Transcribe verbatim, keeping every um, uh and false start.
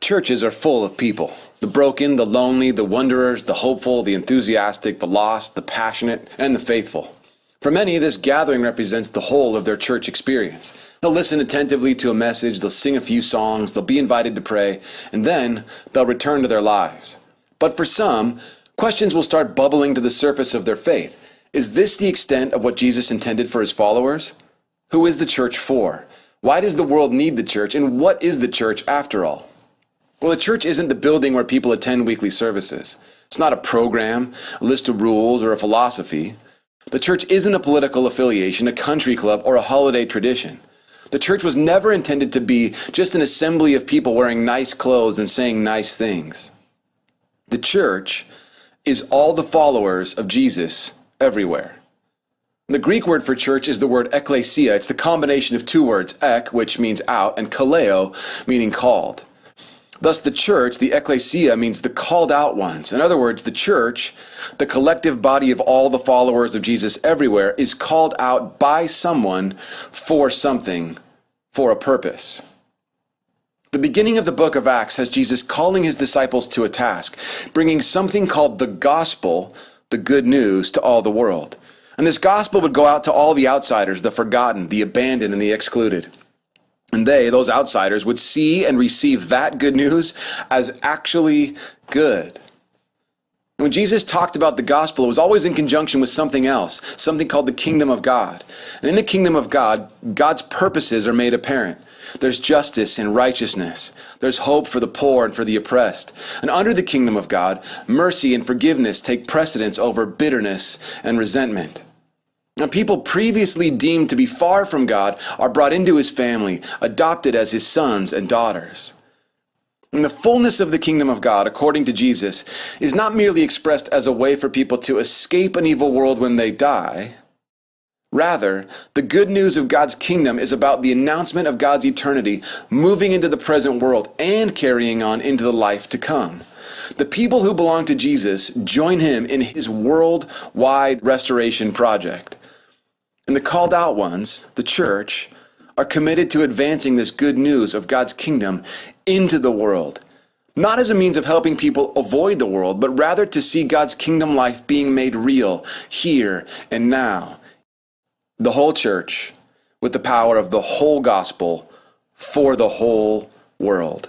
Churches are full of people. The broken, the lonely, the wanderers, the hopeful, the enthusiastic, the lost, the passionate, and the faithful. For many, this gathering represents the whole of their church experience. They'll listen attentively to a message, they'll sing a few songs, they'll be invited to pray, and then they'll return to their lives. But for some, questions will start bubbling to the surface of their faith. Is this the extent of what Jesus intended for his followers? Who is the church for? Why does the world need the church, and what is the church after all? Well, the church isn't the building where people attend weekly services. It's not a program, a list of rules, or a philosophy. The church isn't a political affiliation, a country club, or a holiday tradition. The church was never intended to be just an assembly of people wearing nice clothes and saying nice things. The church is all the followers of Jesus everywhere. The Greek word for church is the word ekklesia. It's the combination of two words, ek, which means out, and kaleo, meaning called. Thus the church, the ekklesia, means the called out ones. In other words, the church, the collective body of all the followers of Jesus everywhere, is called out by someone for something, for a purpose. The beginning of the book of Acts has Jesus calling his disciples to a task, bringing something called the gospel, the good news, to all the world. And this gospel would go out to all the outsiders, the forgotten, the abandoned, and the excluded. And they, those outsiders, would see and receive that good news as actually good. When Jesus talked about the gospel, it was always in conjunction with something else, something called the kingdom of God. And in the kingdom of God, God's purposes are made apparent. There's justice and righteousness. There's hope for the poor and for the oppressed. And under the kingdom of God, mercy and forgiveness take precedence over bitterness and resentment. Now, people previously deemed to be far from God are brought into his family, adopted as his sons and daughters. And the fullness of the kingdom of God, according to Jesus, is not merely expressed as a way for people to escape an evil world when they die. Rather, the good news of God's kingdom is about the announcement of God's eternity, moving into the present world and carrying on into the life to come. The people who belong to Jesus join him in his worldwide restoration project. And the called out ones, the church, are committed to advancing this good news of God's kingdom into the world, not as a means of helping people avoid the world, but rather to see God's kingdom life being made real here and now. The whole church, with the power of the whole gospel for the whole world.